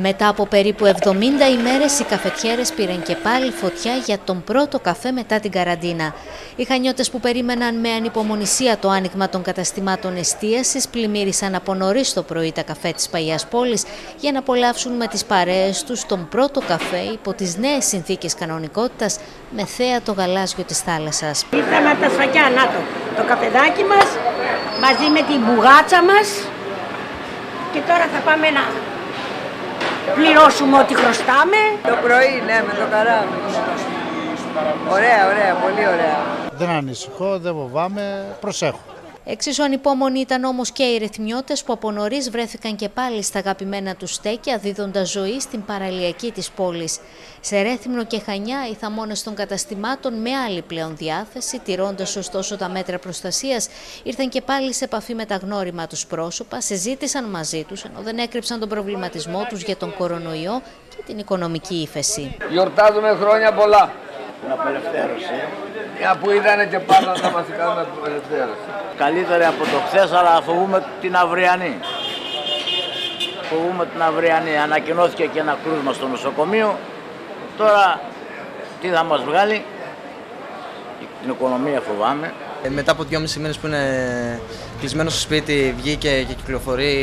Μετά από περίπου 70 ημέρες, οι καφετιέρες πήραν και πάλι φωτιά για τον πρώτο καφέ μετά την καραντίνα. Οι χανιώτες που περίμεναν με ανυπομονησία το άνοιγμα των καταστημάτων εστίασης πλημμύρισαν από νωρίς το πρωί τα καφέ της Παλιάς Πόλης για να απολαύσουν με τις παρέες τους τον πρώτο καφέ υπό τις νέες συνθήκες κανονικότητας με θέα το γαλάζιο της θάλασσας. Ήρθαμε από τα σφακιά, να το καφεδάκι μας μαζί με την μπουγάτσα μας και τώρα θα πάμε να πληρώσουμε ό,τι χρωστάμε. Το πρωί, ναι, με το καράβι. Ωραία, ωραία, πολύ ωραία. Δεν ανησυχώ, δεν φοβάμαι, προσέχω. Εξίσου ανυπόμονοι ήταν όμως και οι ρυθμιώτες που από νωρίς βρέθηκαν και πάλι στα αγαπημένα τους στέκια, δίδοντας ζωή στην παραλιακή της πόλης. Σε Ρέθυμνο και Χανιά, οι θαμώνες των καταστημάτων με άλλη πλέον διάθεση, τηρώντας ωστόσο τα μέτρα προστασίας, ήρθαν και πάλι σε επαφή με τα γνώριμα τους πρόσωπα, συζήτησαν μαζί τους, ενώ δεν έκρυψαν τον προβληματισμό τους για τον κορονοϊό και την οικονομική ύφεση. Γιορτάζουμε χρόνια πολλά. Την απελευθέρωση. Μια που είδανε και πάντα τα βασικά με την απελευθέρωση. Καλύτερη από το χθες, αλλά φοβούμε την αυριανή. Φοβούμε την αυριανή. Ανακοινώθηκε και ένα κρούσμα στο νοσοκομείο. Τώρα τι θα μας βγάλει. Την οικονομία φοβάμαι. Μετά από 2,5 μήνες που είναι κλεισμένο στο σπίτι, βγήκε και κυκλοφορεί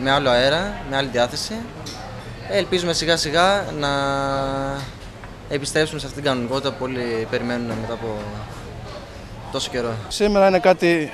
με άλλο αέρα, με άλλη διάθεση. Ελπίζουμε σιγά σιγά να επιστρέψουμε σε αυτήν την κανονικότητα που όλοι περιμένουν μετά από τόσο καιρό. Σήμερα είναι κάτι,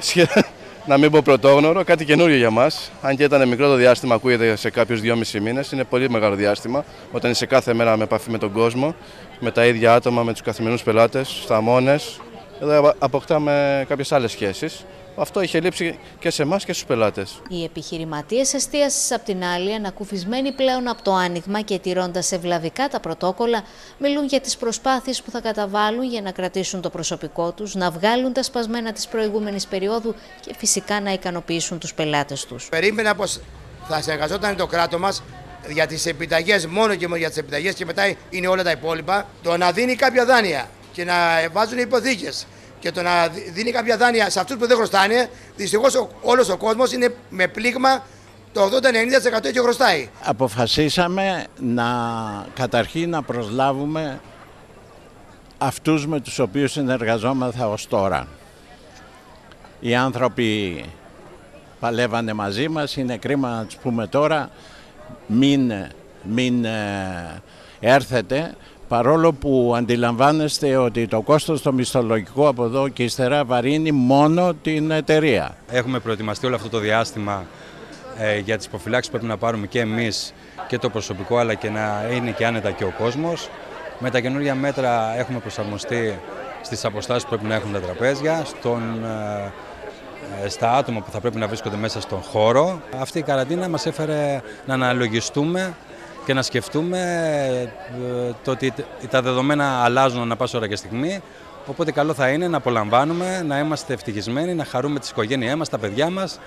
να μην πω πρωτόγνωρο, κάτι καινούριο για μας. Αν και ήταν μικρό το διάστημα, ακούγεται σε κάποιους 2,5 μήνες, είναι πολύ μεγάλο διάστημα. Όταν είσαι κάθε μέρα με επαφή με τον κόσμο, με τα ίδια άτομα, με τους καθημερινούς πελάτες, τους θαμώνες, εδώ αποκτάμε κάποιες άλλες σχέσεις. Αυτό είχε λείψει και σε εμάς και στους πελάτες. Οι επιχειρηματίες εστίασης, απ' την άλλη, ανακουφισμένοι πλέον από το άνοιγμα και τηρώντας ευλαβικά τα πρωτόκολλα, μιλούν για τις προσπάθειες που θα καταβάλουν για να κρατήσουν το προσωπικό τους, να βγάλουν τα σπασμένα της προηγούμενης περίοδου και φυσικά να ικανοποιήσουν τους πελάτες τους. Περίμενα πως θα συνεργαζόταν το κράτος μας για τις επιταγές, μόνο και μόνο για τις επιταγές, και μετά είναι όλα τα υπόλοιπα. Το να δίνει κάποια δάνεια και να βάζουν υποθήκες. Και το να δίνει κάποια δάνεια σε αυτούς που δεν χρωστάνε, δυστυχώς όλος ο κόσμος είναι με πλήγμα, το 80-90% και χρωστάει. Αποφασίσαμε καταρχήν να προσλάβουμε αυτούς με τους οποίους συνεργαζόμαθα ως τώρα. Οι άνθρωποι παλεύανε μαζί μας, είναι κρίμα να τους πούμε τώρα μην έρθετε. Παρόλο που αντιλαμβάνεστε ότι το κόστος το μισθολογικό από εδώ και ύστερα βαρύνει μόνο την εταιρεία. Έχουμε προετοιμαστεί όλο αυτό το διάστημα για τις προφυλάξεις που πρέπει να πάρουμε και εμείς και το προσωπικό, αλλά και να είναι και άνετα και ο κόσμος. Με τα καινούργια μέτρα έχουμε προσαρμοστεί στις αποστάσεις που πρέπει να έχουν τα τραπέζια, στα άτομα που θα πρέπει να βρίσκονται μέσα στον χώρο. Αυτή η καραντίνα μας έφερε να αναλογιστούμε και να σκεφτούμε το ότι τα δεδομένα αλλάζουν ανά πάσα ώρα και στιγμή, οπότε καλό θα είναι να απολαμβάνουμε, να είμαστε ευτυχισμένοι, να χαρούμε τις οικογένειές μας, τα παιδιά μας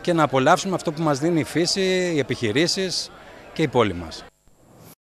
και να απολαύσουμε αυτό που μας δίνει η φύση, οι επιχειρήσεις και η πόλη μας.